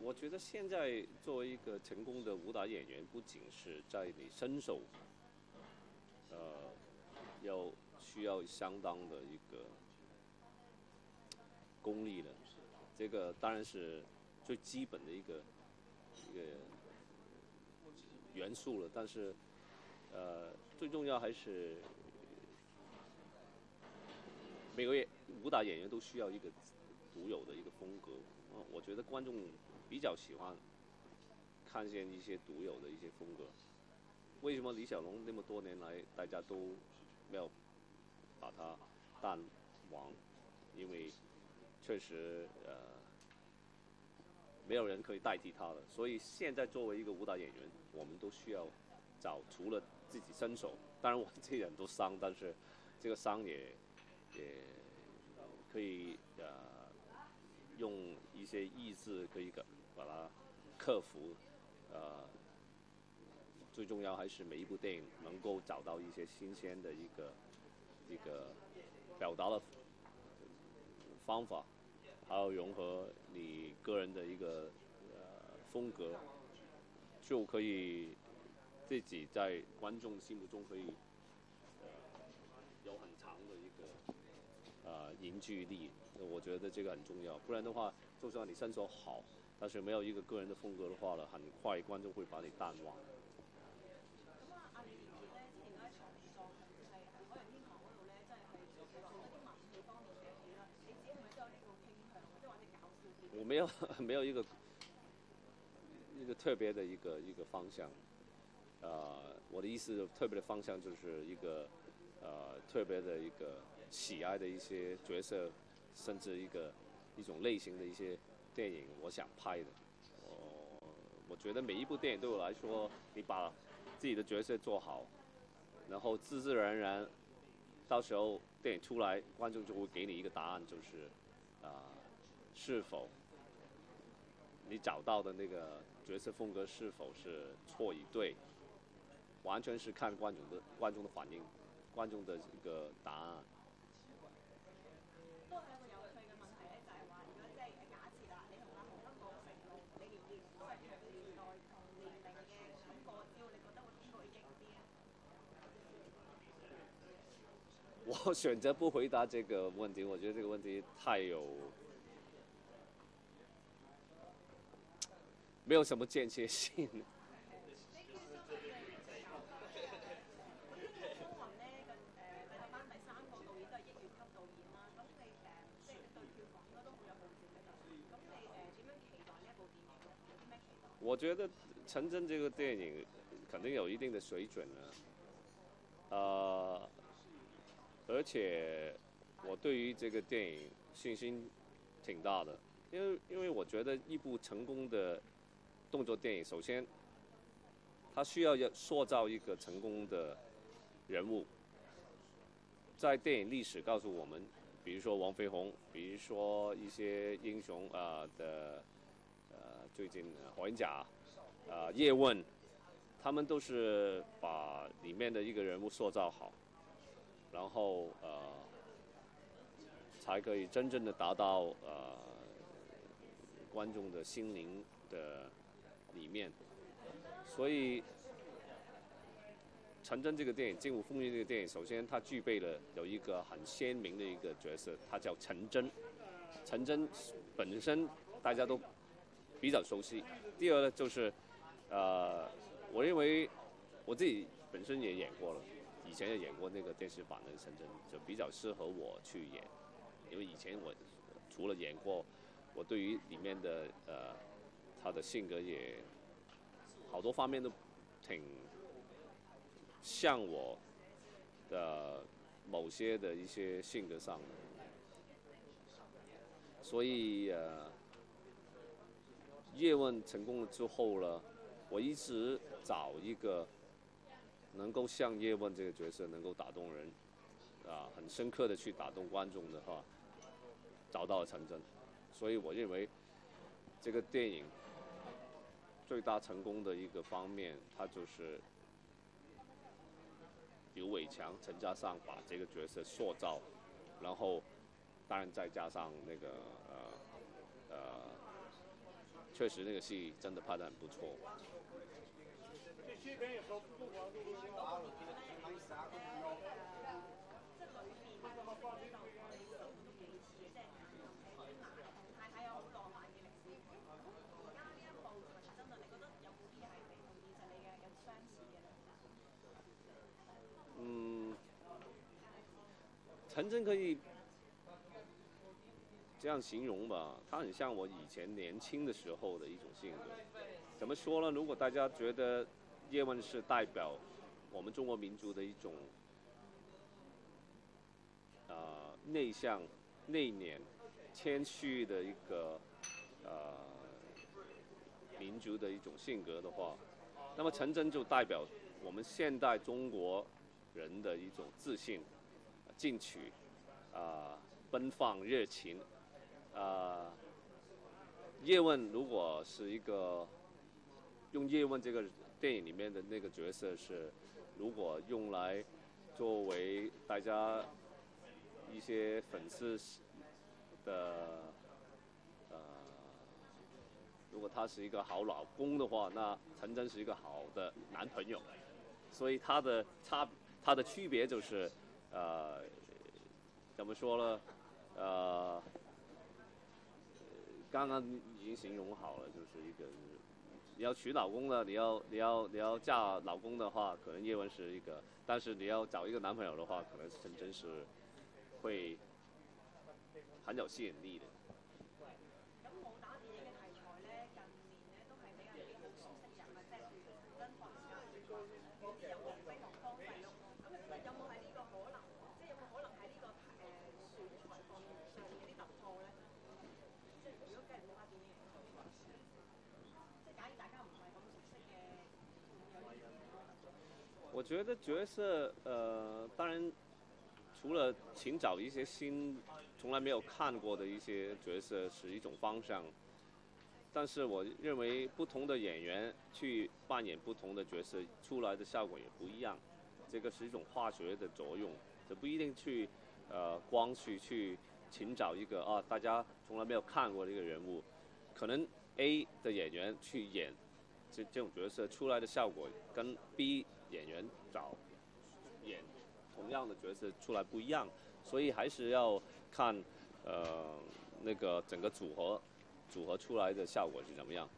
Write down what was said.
我觉得现在作为一个成功的武打演员，不仅是在你身手，要需要相当的一个功力的，这个当然是最基本的一个元素了。但是，最重要还是每个武打演员都需要一个独有的一个风格。我觉得观众比较喜欢看见一些独有的一些风格。为什么李小龙那么多年来大家都没有把他淡忘？因为确实没有人可以代替他了。所以现在作为一个武打演员，我们都需要找除了自己身手，当然我自己很多伤，但是这个伤也可以用一些意志可以把它克服，最重要还是每一部电影能够找到一些新鲜的一个表达的方法，还有融合你个人的一个风格，就可以自己在观众心目中可以有很长的一个。凝聚力，我觉得这个很重要。不然的话，就算你身手好，但是没有一个个人的风格的话呢，很快观众会把你淡忘。我没有一个特别的一个方向。我的意思，特别的方向就是一个特别的一个。喜爱的一些角色，甚至一种类型的一些电影，我想拍的。我觉得每一部电影对我来说，你把自己的角色做好，然后自然而然，到时候电影出来，观众就会给你一个答案，就是是否你找到的那个角色风格是否是错与对，完全是看观众的反应，观众的一个答案。我选择不回答这个问题，我觉得这个问题没有什么间接性。我觉得《陈真》这个电影肯定有一定的水准了，而且我对于这个电影信心挺大的，因为我觉得一部成功的动作电影，首先它需要塑造一个成功的人物，在电影历史告诉我们，比如说黄飞鸿，比如说一些英雄最近霍元甲、叶问，他们都是把里面的一个人物塑造好。然后才可以真正的达到观众的心灵的里面。所以《陈真》这个电影，《精武风云》这个电影，首先它具备了有一个很鲜明的一个角色，它叫陈真。陈真本身大家都比较熟悉。第二呢，就是我认为我自己本身也演过了。以前也演过那个电视版的《陈真》，就比较适合我去演，因为以前我除了演过，我对于里面的他的性格也好多方面都挺像我的某些的一些性格上的，所以叶问成功了之后呢，我一直找一个。能够像叶问这个角色能够打动人，很深刻的去打动观众的话，找到了陈真，所以我认为这个电影最大成功的一个方面，它就是刘伟强、陈嘉上把这个角色塑造，然后当然再加上那个确实那个戏真的拍得很不错。 陈真可以这样形容吧，他很像我以前年轻的时候的一种性格。怎么说呢？如果大家觉得叶问是代表我们中国民族的一种内向、内敛、谦虚的一个民族的一种性格的话，那么陈真就代表我们现代中国人的一种自信。 进取，奔放热情，叶问如果是一个用叶问这个电影里面的那个角色是，如果用来作为大家一些粉丝的如果他是一个好老公的话，那陈真是一个好的男朋友，所以他的区别就是。 怎么说呢？刚刚已经形容好了，就是一个，你要娶老公了，你要嫁老公的话，可能叶问是一个；但是你要找一个男朋友的话，可能陈真是会很有吸引力的。 我觉得角色，当然，除了寻找一些新、从来没有看过的一些角色是一种方向，但是我认为不同的演员去扮演不同的角色，出来的效果也不一样。这个是一种化学的作用，这不一定去，光去寻找一个啊，大家从来没有看过的一个人物，可能 A 的演员去演这种角色出来的效果跟 B。 演员找演同样的角色出来不一样，所以还是要看那个整个组合出来的效果是怎么样。